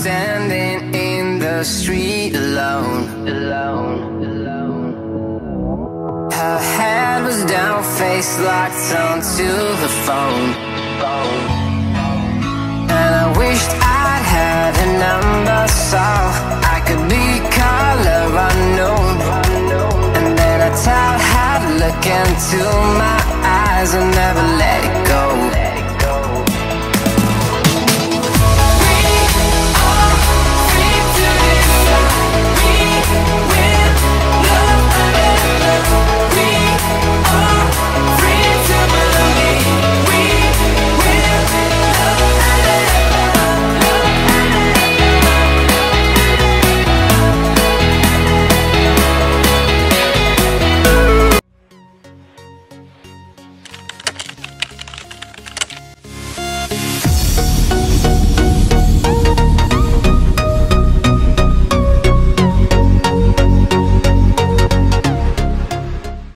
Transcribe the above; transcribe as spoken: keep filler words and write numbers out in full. standing in the street alone, alone, alone. Her head was down, face locked onto the phone, phone. And I wished I'd had a number so I could be color unknown. And then I tell her to look into my eyes and never let it go.